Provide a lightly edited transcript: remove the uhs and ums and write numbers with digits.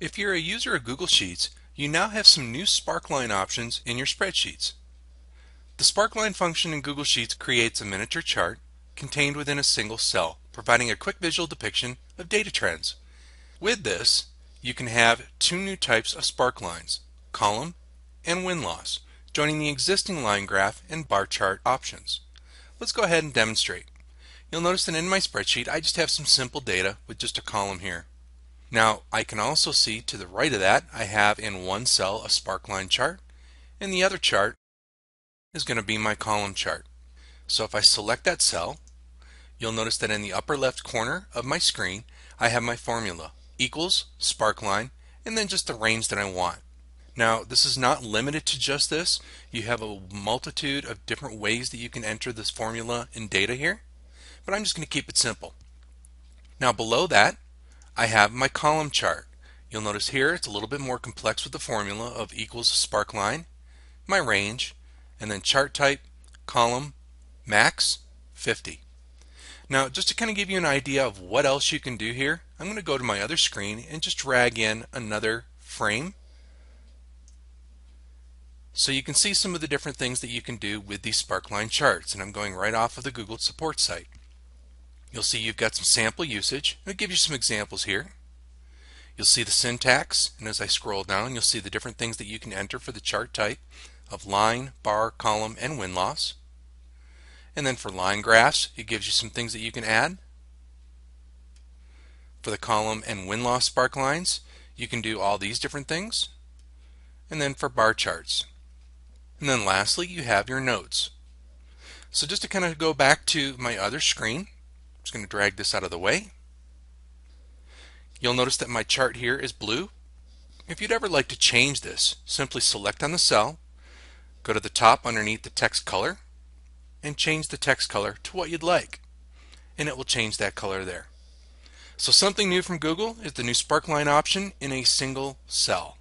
If you're a user of Google Sheets, you now have some new sparkline options in your spreadsheets. The sparkline function in Google Sheets creates a miniature chart contained within a single cell, providing a quick visual depiction of data trends. With this, you can have two new types of sparklines, column and win-loss, joining the existing line graph and bar chart options. Let's go ahead and demonstrate. You'll notice that in my spreadsheet, I just have some simple data with just a column here. Now, I can also see to the right of that, I have in one cell a sparkline chart, and the other chart is going to be my column chart. So if I select that cell, you'll notice that in the upper left corner of my screen, I have my formula, equals sparkline, and then just the range that I want. Now, this is not limited to just this. You have a multitude of different ways that you can enter this formula and data here, but I'm just going to keep it simple. Now, below that, I have my column chart. You'll notice here it's a little bit more complex with the formula of equals sparkline, my range, and then chart type, column, max, 50. Now just to kind of give you an idea of what else you can do here, I'm going to go to my other screen and just drag in another frame so you can see some of the different things that you can do with these sparkline charts. And I'm going right off of the Google support site. You'll see you've got some sample usage. It'll give you some examples here. You'll see the syntax, and as I scroll down, you'll see the different things that you can enter for the chart type of line, bar, column, and win-loss. And then for line graphs, it gives you some things that you can add. For the column and win-loss sparklines, you can do all these different things. And then for bar charts. And then lastly, you have your notes. So just to kind of go back to my other screen, just going to drag this out of the way. You'll notice that my chart here is blue. If you'd ever like to change this, simply select on the cell, go to the top underneath the text color, and change the text color to what you'd like, and it will change that color there. So something new from Google is the new sparkline option in a single cell.